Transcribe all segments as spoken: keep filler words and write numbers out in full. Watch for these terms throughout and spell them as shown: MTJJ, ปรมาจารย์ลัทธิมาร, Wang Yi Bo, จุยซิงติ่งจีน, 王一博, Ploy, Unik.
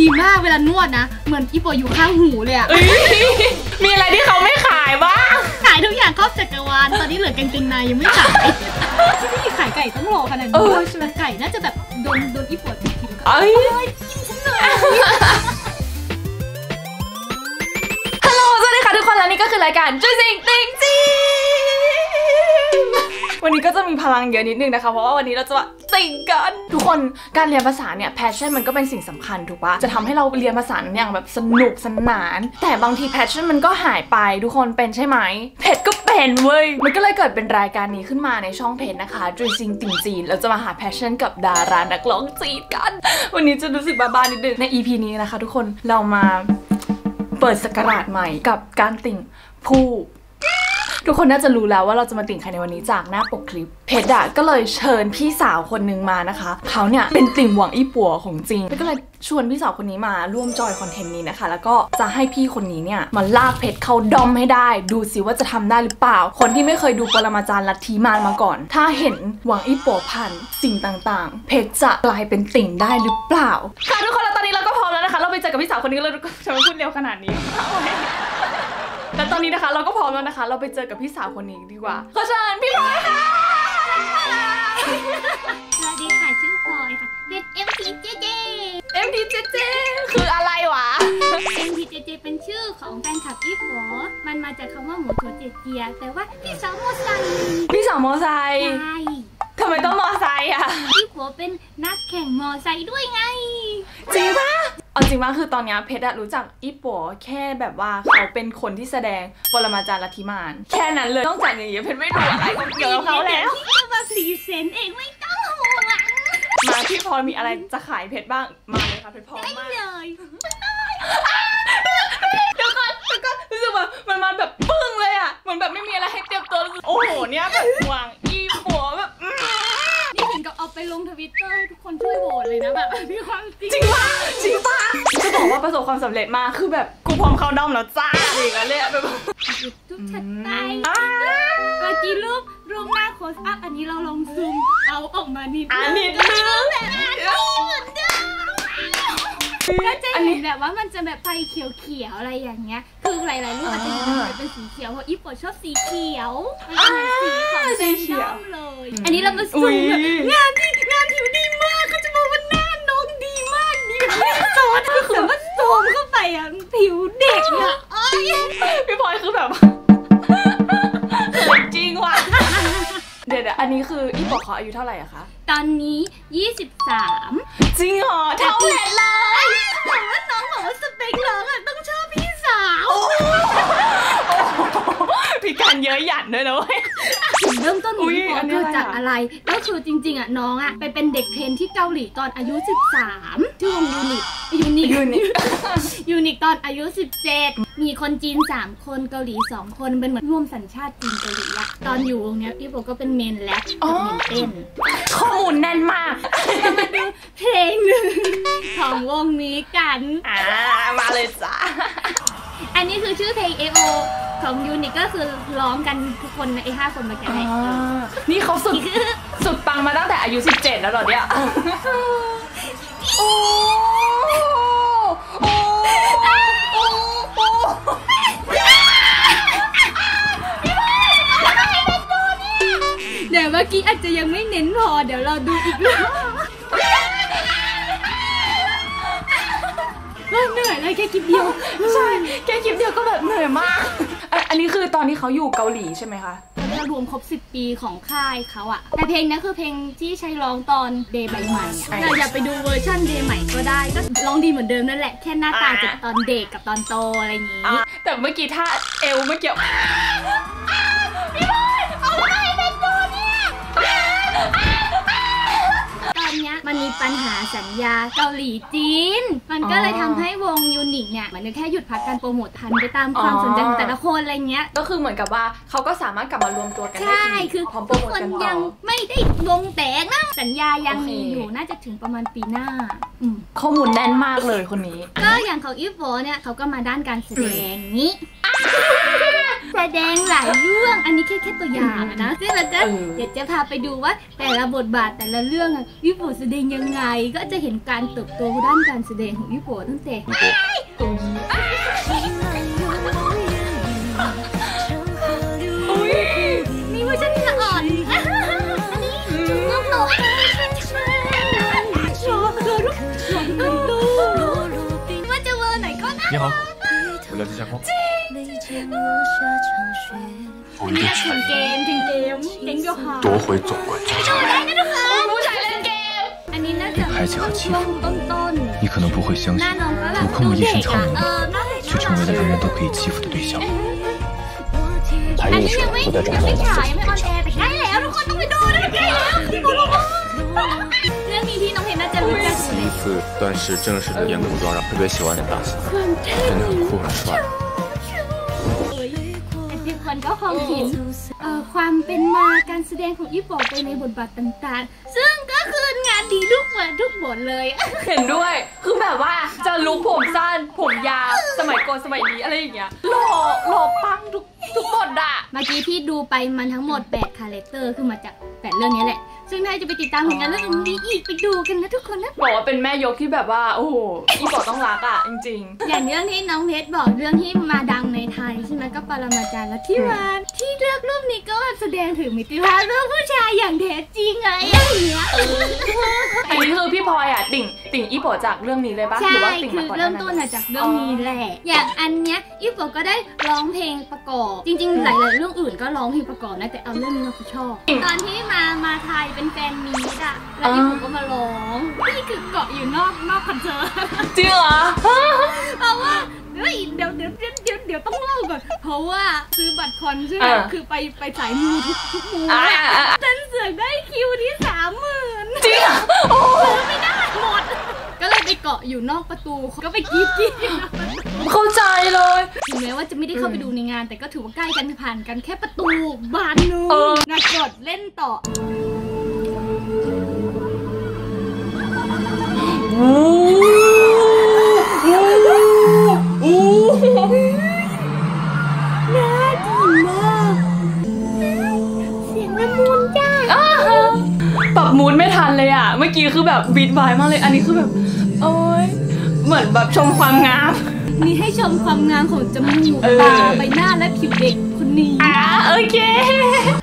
ดีมากเวลานวดนะเหมือนอีโปอยู่ข้างหูเลยอะมีอะไรที่เขาไม่ขายบ้างขายทุกอย่างครอบจักรวาลตอนนี้เหลือกางเกงในยังไม่ขายที่นี่ขายไก่ต้องรอขนาดนี้มันไก่น่าจะแบบโดนโดนอีโปกินก็เอ้ยกินฉันเลยฮัลโหลสวัสดีค่ะทุกคนแล้วนี่ก็คือรายการจุ๊จิงติ๊งจิวันนี้ก็จะมีพลังเยอะนิดนึงนะคะเพราะว่าวันนี้เราจะติ่งกันทุกคนการเรียนภาษาเนี่ยแพชชั่นมันก็เป็นสิ่งสำคัญถูกปะจะทำให้เราเรียนภาษาอย่างแบบสนุกสนานแต่บางทีแพชชั่นมันก็หายไปทุกคนเป็นใช่ไหมเพชรก็เป็นเว้ยมันก็เลยเกิดเป็นรายการนี้ขึ้นมาในช่องเพชรนะคะจุ๊ยซิงติ่งจีนเราจะมาหาแพชชั่นกับดารานักร้องจีนกันวันนี้จะรู้สึกบ้าๆนิดนึงใน อี พี นี้นะคะทุกคนเรามาเปิดศักราชใหม่กับการติ่งผู้ทุกคนน่าจะรู้แล้วว่าเราจะมาติ่งใครในวันนี้จากหน้าปกคลิปเพชรอะก็เลยเชิญพี่สาวคนนึงมานะคะเขาเนี่ยเป็นติ่งหวังอี้ปัวของจริงก็เลยชวนพี่สาวคนนี้มาร่วมจอยคอนเทนต์นี้นะคะแล้วก็จะให้พี่คนนี้เนี่ยมาลากเพชรเข้าดอมให้ได้ดูสิว่าจะทำได้หรือเปล่าคนที่ไม่เคยดูปรมาจารย์ลัทธิมารมาก่อนถ้าเห็นหวังอี้ปัวผ่านสิ่งต่างๆเพชรจะกลายเป็นติ่งได้หรือเปล่าค่ะทุกคนแล้วตอนนี้เราก็พร้อมแล้วนะคะเราไปเจอกับพี่สาวคนนี้เลยทำไมพูดเร็วขนาดนี้และตอนนี้นะคะเราก็พร้อมแล้วนะคะเราไปเจอกับพี่สาวคนนี้ดีกว่าขอเชิญพี่พลอยค่ะสวัสดีค่ะชื่อพลอยค่ะเป็น เอ็ม ที เจ เจ เอ็ม ที เจ เจ คืออะไรวะ เอ็ม ที เจ เจ เป็นชื่อของแฟนคลับพี่ปัวมันมาจากคำว่าหมูตัวเจ็ดเกียร์แปลว่าพี่สาวมอไซค์พี่สาวมอไซค์ใช่ทำไมต้องมอไซค์อ่ะพี่ปัวเป็นนักแข่งมอไซค์ด้วยไงจริงปะเอาจริงมากคือตอนนี้เพชรรู้จักอี้ปัวแค่แบบว่าเขาเป็นคนที่แสดงปรมาจารย์ลัทธิมารแค่นั้นเลยต้องจากอย่างเงี้ยเพชรไม่รู้อะไรเกี่ยวกับเขาแล้วที่มาสีเซนเองไม่ต้องห่วงมาพี่พลอยมีอะไรจะขายเพชรบ้างมาเลยค่ะเพชรพลอยมาเลยเดี๋ยวก่อนเดี๋ยวก่อนรู้สึกว่ามันมาแบบปึ้งเลยอ่ะเหมือนแบบไม่มีอะไรให้เตรียมตัวโอ้โหเนี่ยแบบหวังอี้ปัวแบบนี่ถึงกับเอาไปลงทวิตเตอร์ให้ทุกคนช่วยโหวตเลยนะแบบพี่ความจริงจริงปะจริงปะจะบอกว่าประสบความสำเร็จมากคือแบบกูพร้อมเข้าด้อมแล้วจ้าอะไรกันเลยแบบทุกชัดไปเมื่อกี้รูปรูปหน้าโคสอัพอันนี้เราลองซูมเอาออกมานิดอันนี้เนื้อแบบอันนี้เหมือนเดิมก็จะเห็นแบบว่ามันจะแบบไฟเขียวๆอะไรอย่างเงี้ยคือหลายๆรูปอาจจะเป็นสีเขียวเพราะอี้ปัวชอบสีเขียวสีของสีเขียวเลยอันนี้เรามาซูมแบบงานที่งานผิวดีมากก็จะบอกว่าหน้าน้องดีมากดีโซนคือแบบว่าโซมเข้าไปอ่ะผิวเด็กอ่ะพี่พลอยคือแบบจริงว่ะเดี๋ยวอันนี้คืออี้ปัวเขาอายุเท่าไหร่อะคะตอนนี้ยี่สิบสามจริงเหรอเท่าเพชรเลยแต่ว่าน้องบอกว่าสเปคน้องอะต้องชอบพี่สาวพี่การเยอะหยันด้วยนะเว้ยเริ่มต้นของพี่ปัวเกิดจากอะไรก็คือจริงๆอ่ะน้องอ่ะไปเป็นเด็กเทรนที่เกาหลีตอนอายุสิบสามชื่อวงยูนิคยูนิคยูนิคตอนอายุสิบเจ็ดมีคนจีนสามคนเกาหลีสองคนเป็นเหมือนร่วมสัญชาติจีนเกาหลีละตอนอยู่วงเนี้ยพี่ปัวก็เป็นเมนแร็ปกับเมนเต้นข้อมูลแน่นมากจะมาดูเพลงหนึ่งของวงนี้กันอ่ามาเลยจ้าอันนี้คือชื่อเพลง เอ โอ ของยูนิคก็คือร้องกันทุกคนในไอ้ห้าคนมาแก่ไหนนี่เขาสุดสุดปังมาตั้งแต่อายุสิบเจ็ดแล้วเหรอเนี่ยโอ้โอ้โอ้โอ้เดี๋ยวเมื่อกี้อาจจะยังไม่เน้นพอเดี๋ยวเราดูอีกรอบเหนื่อยเลยแค่คลิปเดียวใช่แค่คลิปเดียวก็แบบเหนื่อยมากอันนี้คือตอนที่เขาอยู่เกาหลีใช่ไหมคะเรารวมครบสิบปีของค่ายเขาอะแต่เพลงนี้คือเพลงที่ใช้ร้องตอนเดย์ใบใหม่เราอยากไปดูเวอร์ชันเดย์ใหม่ก็ได้ก็ร้องดีเหมือนเดิมนั่นแหละแค่หน้าตาจากตอนเด็กกับตอนโตอะไรอย่างนี้แต่เมื่อกี้ถ้าเอวไม่เกี่ยวมันมีปัญหาสัญญาเกาหลีจีนมันก็เลยทำให้วงยูนิคเนี่ยเหมือนแค่หยุดพักการโปรโมททันไปตามความสนใจของแต่ละคนอะไรเงี้ยก็คือเหมือนกับว่าเขาก็สามารถกลับมารวมตัวกันได้ใช่คือทุกคนยังไม่ได้วงแตกนะสัญญายังมีอยู่น่าจะถึงประมาณปีหน้าข้อมูลแน่นมากเลยคนนี้ก็อย่างของอี้ปัวเนี่ยเขาก็มาด้านการแสดงนี้ สดงหลายเรื่องอันนี้แค่แค่ตัวอย่างนะซึ่งเราก็เดี๋ยวจะพาไปดูว่าแต่ละบทบาทแต่ละเรื่องวิโปแสดงยังไงก็จะเห็นการเติบโตด้านการแสดงของวิโปตั้งแต่นี่ว่าฉันจะอ่อนจุกงงหนู你好，我来自下空。我一定全力夺回总冠军。你排挤和欺负，你可能不会相信，我空有一身超能力，却成为了人人都可以欺负的对象。他一直都在找到自己的真相。第一次算是正式的演古装，让特别喜欢的大戏，真的很酷很帅。ทุกคนก็คงเห็นความเป็นมาการแสดงของยี่ปอไปในบทบาทต่างๆซึ่งก็คืองานดีทุกเหมือนทุกบทเลยเห็นด้วยคือแบบว่าจะลุกผมสั้นผมยาวสมัยก่อนสมัยนี้อะไรอย่างเงี้ยหล่อหล่อปังทุกทุกบทอะเมื่อกี้ที่ดูไปมันทั้งหมดแปดคาแรคเตอร์คือมาจากแปดเรื่องนี้แหละซึ่งถ้าจะไปติดตามผลงานเรื่องนี้อีกไปดูกันนะทุกคนนะบอกว่าเป็นแม่ยกที่แบบว่าโอ้โหอีกต้องรักอ่ะจริงๆอย่างเรื่องที่น้องเพชรบอกเรื่องที่มาดังในไทยใช่ไหมก็ปรมาจารย์ลัทธิวานที่เลือกรูปนี้ก็แสดงถึงมิติภาพเรื่องผู้ชายอย่างแท้จริงไงอย่างเงี้ยอันนี้คือพี่พลอยอ่ะติ่งติ่งอีโปจากเรื่องนี้เลยปะหรือว่าติ่งมาก่อนเริ่มต้นจากเรื่องนี้แหละอย่างอันเนี้ยอีโปก็ได้ร้องเพลงประกอบจริงๆหลายๆเรื่องอื่นก็ร้องเพลงประกอบนะแต่เอาเรื่องนี้เราชอบตอนที่มามาไทยเป็นแฟนมีดอะแล้วอีผมก็มาร้องนี่คือเกาะอยู่นอกนอกคอนเสิร์ตจริงเหรอเพราะว่าเฮ้ยเดี๋ยวเดี๋ยวเดี๋ยวเดี๋ยวต้องเล่าก่อนเพราะว่าซื้อบัตรคอนใช่ไหมคือไปไปสายมูทุกทุกมูฉันเสือกได้คิวที่สามหมื่นจริงโอ้ไม่ได้หมดก็เลยไปเกาะอยู่นอกประตูก็ไปกีดกีดเข้าใจเลยถึงแม้ว่าจะไม่ได้เข้าไปดูในงานแต่ก็ถือว่าใกล้กันผ่านกันแค่ประตูบานนึงนักกดเล่นต่อโอ้โหโอ้โหน่าดีมากเสียงละมุนจ้าปรับมูดไม่ทันเลยอ่ะเมื่อกี้คือแบบบีทบายมากเลยอันนี้คือแบบโอ้ยเหมือนแบบชมความงามนี่ให้ชมความงามของจมูกตาใบหน้าและผิวเด็กคนนี้อ่ะโอเค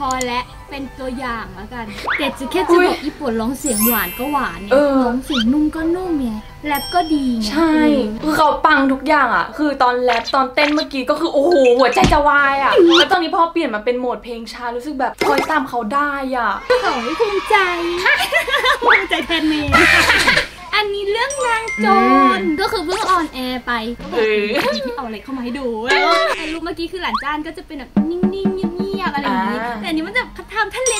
พอแล้วเป็นตัวอย่างแล้วกันแต่จะแค่จะบอกญี่ปุ่นร้องเสียงหวานก็หวานเนี่ยร้องเสียงนุ่มก็นุ่มไงแรปก็ดีใช่คือเขาปังทุกอย่างอ่ะคือตอนแรปตอนเต้นเมื่อกี้ก็คือโอ้โหหัวใจจะวายอ่ะแล้วตอนนี้พอเปลี่ยนมาเป็นโหมดเพลงช้ารู้สึกแบบคอยตามเขาได้อ่ะขอให้ภูมิใจภูมิใจแทนเมย์อันนี้เรื่องนางโจรก็คือเพิ่งออนแอร์ไปก็แบบเอาอะไรเข้ามาให้ดูแต่รูปเมื่อกี้คือหลานจ้านก็จะเป็นแบบนิ่งๆเงียบๆอะไรอย่างนี้แต่อันนี้มันจะทำทะเล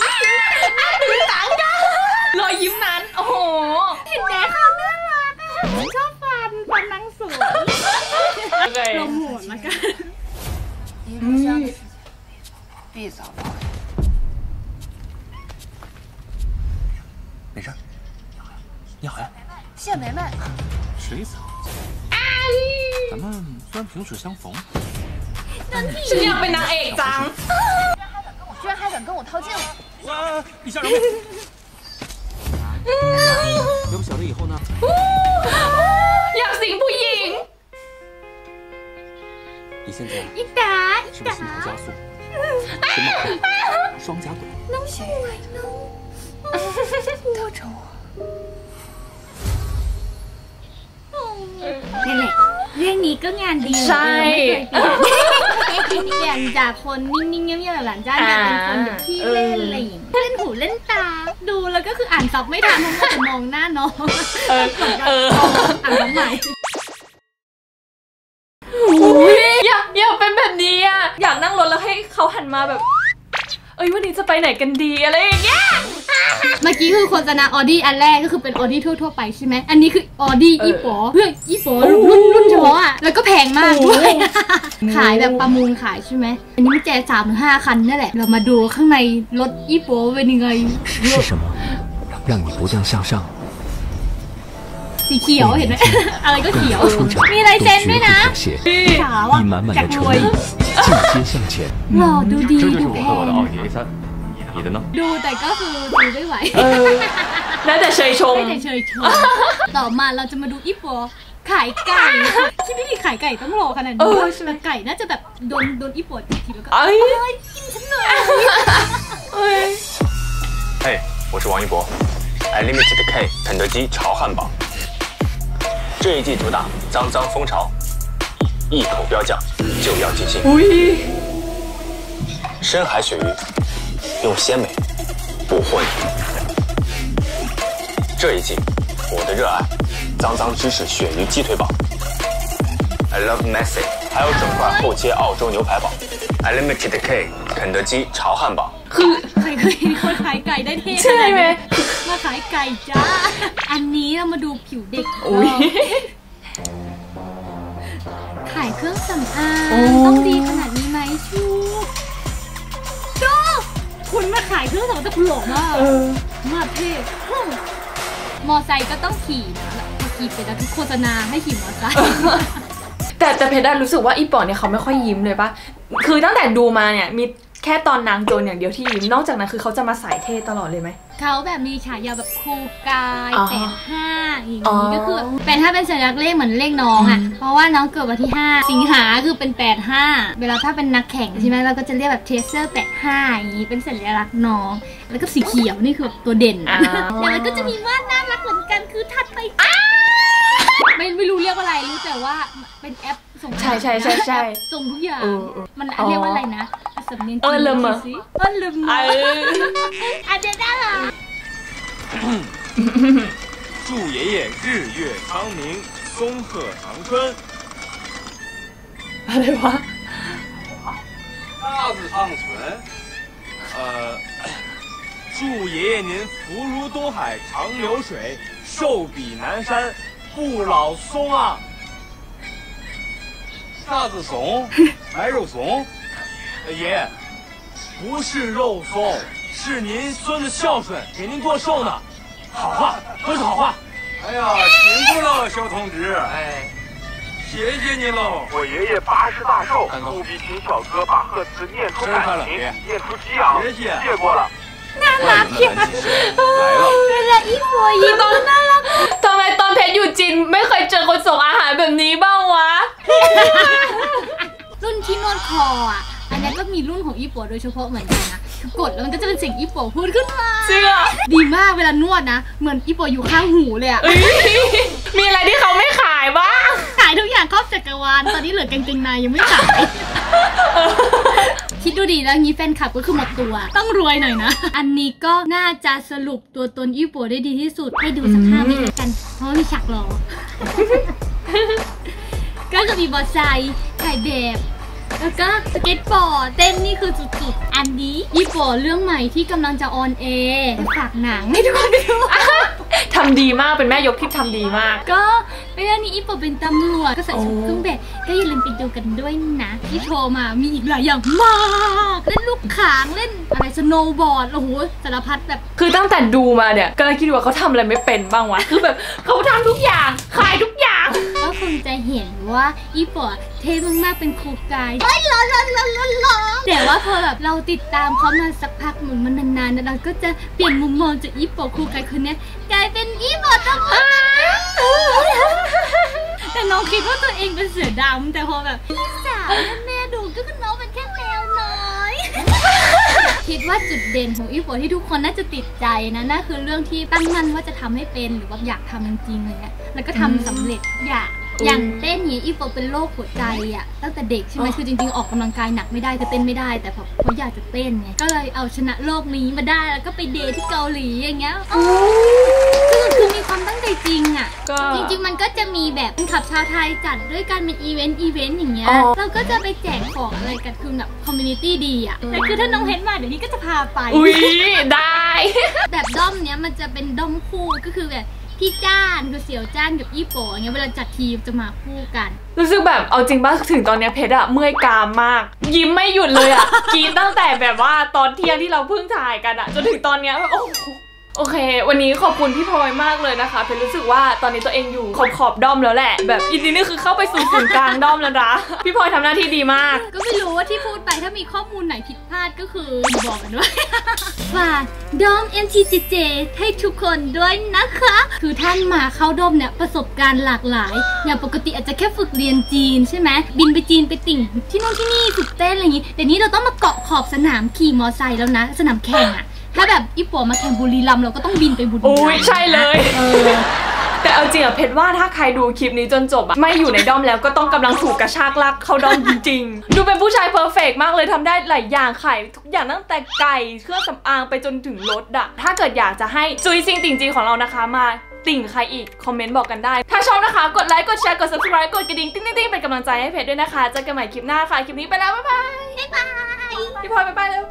น่าตื่นตาจ้ารอยยิ้มนั้นโอ้โหเห็นแม่เขาน่ารักอ่ะชอบฟันฟันนางสวยลมโหดมากันปีสาวไม่ใช่你好呀，谢梅梅。水草，咱们虽然萍水相逢，但是你要被拿 A 张，居然还敢跟我套近乎！哇，你吓人！要不晓得以后呢？要行不赢？你现在一打一打，心跳加速，什么？双夹滚，能行吗？拖着我。นี่แหละเรื่องนี้ก็งานดีใช่อย่างจากคนนิ่งๆเงียบๆหลังจากนั้นเป็นคนที่เล่นอะไรอย่างเล่นหูเล่นตาดูแล้วก็คืออ่านซับไม่ทันเพราะมองหน้าน้องเออเอออ่านใหม่อยากอยากเป็นแบบนี้อ่ะอยากนั่งรถแล้วให้เขาหันมาแบบเอ้ยวันนี้จะไปไหนกันดีอะไรอย่างเงี้ยเมื่อกี้คือโฆษณาออดี้อันแรกก็คือเป็นออดี้ทั่วๆไปใช่ไหมอันนี้คือออดี้อีป๋อเพื่ออีป๋อรุ่นรุ่นเฉพาะอ่ะแล้วก็แพงมากด้วยขายแบบประมูลขายใช่ไหมอันนี้มันแจกสามถึงห้าคันนั่นแหละเรามาดูข้างในรถอีป๋อเป็นยังไงคือ什么让你不断向上สีเขียวเห็นไหมอะไรก็เขียวมีลายเซ็นด้วยนะขาวอ่ะจากรวย进阶向前。หล่อดูดีดูแพงดูแต่ก็คือดูไม่ไหวแล้วแต่เชยชมแล้วแต่เชยชมต่อมาเราจะมาดูอีปัวขายไก่ที่ไม่มีขายไก่ต้องรอขนาดนี้แต่ไก่น่าจะแบบโดนโดนอีปัวตีทีแล้วก็เอ้ยกินฉันหน่อยเฮ้ย我是王一博 Unlimited K 肯德基潮汉堡这一季主打脏脏风潮一口标价就要尽兴。深海鳕鱼用鲜美捕获你。这一季我的热爱脏脏芝士鳕鱼鸡腿堡 ，I love messy， 还有整块厚切澳洲牛排堡 ，Unlimited K 肯德基潮汉堡。คือใครเคยคนขายไก่ได้เท่ใช่ไหมมาขายไก่จ้าอันนี้เรามาดูผิวเด็กขายเครื่องสำอางต้องดีขนาดนี้ไหมชูดูคุณมาขายเครื่องสำอางแต่คุณหลงมากมากเท่มอไซค์ก็ต้องขี่นะขี่เป็นนักโฆษณาให้ขี่มอไซค์แต่แต่เพชรได้รู้สึกว่าอีป๋อเนี่ยเขาไม่ค่อยยิ้มเลยปะคือตั้งแต่ดูมาเนี่ยมีแค่ตอนนางโจรอย่างเดียวที่ยิ้มนอกจากนั้นคือเขาจะมาสายเท่ตลอดเลยไหมเขาแบบมีฉายาแบบครูกายแปดห้าอย่างนี้ก็คือแปดห้าเป็นสัญลักษณ์เลขเหมือนเลขน้องอ่ะเพราะว่าน้องเกิดวันที่ห้าสิงหาคือเป็นแปดห้าเวลาถ้าเป็นนักแข่งใช่ไหมเราก็จะเรียกแบบเทสเซอร์แปดห้าอย่างนี้เป็นสัญลักษณ์น้องแล้วก็สีเขียวนี่คือแบบตัวเด่นแล้วมันก็จะมีวาดน่ารักเหมือนกันคือถัดไปไม่ไม่รู้เรียกอะไรรู้แต่ว่าเป็นแอปส่งใช่ใช่ใช่ใช่ส่งทุกอย่างมันเรียกว่าอะไรนะเออลืมอ่ะเออลืมอ่ะอาเดน่าล่ะ祝爷爷日月昌明恭贺长春อะไรวะ大字长存呃祝爷爷您福如东海长流水寿比南山不老松啊大字怂白肉怂爷爷，不是肉松，是您孙子孝顺，给您做寿呢。好话都是好话。哎呀，辛苦了，肖同志。哎，谢谢您喽。我爷爷八十大寿，不比秦小哥把贺词念出感情，念出激昂，谢过了。那哪天？原来一模一样呢。ทำไมตอนเพชรอยู่จีนไม่เคยเจอคนส่งอาหารแบบนี้บ้างวะรุ่นที่นวดคออ่ะอันนี้ก็มีรุ่นของอีปัวโดยเฉพาะเหมือนกันนะคือกดแล้วมันก็จะเป็นเสียงอีปัวพูดขึ้นมาเชื่อดีมากเวลานวดนะเหมือนอีปัวอยู่ข้างหูเลยอะมีอะไรที่เขาไม่ขายบ้างขายทุกอย่างครอบจักรวาลตอนนี้เหลือกางเกงในยังไม่ขายคิดดูดีแล้วงี้แฟนคลับก็คือหมดตัวต้องรวยหน่อยนะอันนี้ก็น่าจะสรุปตัวตนอีปัวได้ดีที่สุดให้ดูสักห้าวินาทีกันเพราะมีฉากหล่อก็จะมีบอสไซถ่ายแบบแล้วก็สเก็ตบอร์ดเต้นนี่คือจุดๆอันนี้อีปัวเรื่องใหม่ที่กำลังจะออนแอร์ฝากหนังให้ทุกคนดูทำดีมากเป็นแม่ยกที่ทำดีมากก็เรื่องนี้อีปัวเป็นตำรวจก็ใส่ชุดเครื่องแบบก็อย่าลืมไปดูกันด้วยนะที่โทรมามีอีกหลายอย่างมากเล่นลูกขางเล่นอะไรสโนว์บอร์ดโอ้โหสารพัดแบบคือตั้งแต่ดูมาเนี่ยกำลังคิดว่าเขาทำอะไรไม่เป็นบ้างวะคือแบบเขาทำทุกอย่างขายทุกอย่างก็คงจะเห็นว่าอีปัวเท่มากๆเป็นครูกายร้อนร้อนร้อนร้อนร้อนแต่ว่าพอแบบเราติดตามเขามาสักพักเหมือนมันนานๆเราก็จะเปลี่ยนมุมมองจากอีปัวครูกายคนนี้กลายเป็นอีปัวตำรวจแต่น้องคิดว่าตัวเองเป็นเสือดำแต่พอแบบพี่สาวแม่ดูก็คือน้องเป็นแค่แมวน้อยคิดว่าจุดเด่นของอีปัวที่ทุกคนน่าจะติดใจนะน่าคือเรื่องที่ตั้งมั่นว่าจะทำให้เป็นหรือว่าอยากทำจริงๆอะไรเงี้ยแล้วก็ทำสำเร็จอยากอย่างเต้นนี้อีปัวเป็นโรคหัวใจอ่ะตั้งแต่เด็กใช่ไหมคือจริงๆออกกำลังกายหนักไม่ได้ก็เต้นไม่ได้แต่พอเขาอยากจะเต้นไงก็เลยเอาชนะโรคนี้มาได้แล้วก็ไปเดทที่เกาหลีอย่างเงี้ยคือคือมีความตั้งใจจริงอ่ะจริงๆมันก็จะมีแบบขับชาวไทยจัดด้วยการเป็นอีเวนต์อีเวนต์อย่างเงี้ยเราก็จะไปแจกของอะไรกันคือแบบคอมมูนิตี้ดีอ่ะแต่คือถ้าน้องเห็นมาเดี๋ยวนี้ก็จะพาไปอุ้ยได้แบบด้อมเนี้ยมันจะเป็นด้อมคู่ก็คือแบบพี่จ้านคือเสี่ยวจ้านกับอีปัวเงี้ยเวลาจัดทีมจะมาคู่กันรู้สึกแบบเอาจริงบ้างถึงตอนเนี้ยเพชรอะเมื่อยกามมากยิ้มไม่หยุดเลยอะกินตั้งแต่แบบว่าตอนเที่ยงที่เราเพิ่งถ่ายกันอะจนถึงตอนเนี้ยแบบโอ้โห โอเควันนี้ขอบคุณพี่พลอยมากเลยนะคะเพลรู้สึกว่าตอนนี้ตัวเองอยู่ขอบขอบด้อมแล้วแหละแบบอินนี่คือเข้าไปสู่ศูนย์กลางด้อมแล้วนะพี่พลอยทำหน้าที่ดีมากก็ไม่รู้ว่าที่พูดไปถ้ามีข้อมูลไหนผิดพลาดก็คือบอกกันด้วยว่าด้อม เอ็ม ที เจ เจ ให้ทุกคนด้วยนะคะคือท่านมาเข้าด้อมเนี่ยประสบการณ์หลากหลายอย่างปกติอาจจะแค่ฝึกเรียนจีนใช่ไหมบินไปจีนไปติ่งที่นู่นที่นี่ฝึกเต้นอะไรอย่างนี้แต่นี้เราต้องมาเกาะขอบสนามขี่มอไซค์แล้วนะสนามแข่งอะถ้าแบบอีป๋อมาแข่งบุรีรัมย์เราก็ต้องบินไปบุรีรัมย์อุ้ยใช่เลยแต่เอาจริงอะเพชรว่าถ้าใครดูคลิปนี้จนจบอะไม่อยู่ในด้อมแล้วก็ต้องกำลังถูกกระชากลากเข้าด้อมจริงๆดูเป็นผู้ชายเพอร์เฟกต์มากเลยทำได้หลายอย่างขายทุกอย่างตั้งแต่ไก่เครื่องสำอางไปจนถึงรถอะถ้าเกิดอยากจะให้จุยซิงติ่งจีของเรานะคะมาติ่งใครอีกคอมเมนต์บอกกันได้ถ้าชอบนะคะกดไลค์กดแชร์กด ซับสไครบ์ กดกระดิ่งติ๊งติ๊งเป็นกำลังใจให้เพชรด้วยนะคะเจอกันใหม่คลิปหน้าค่ะคลิปนี้ไปแล้วบ๊ายบายพี่พลอยบ๊ายบายแล้ว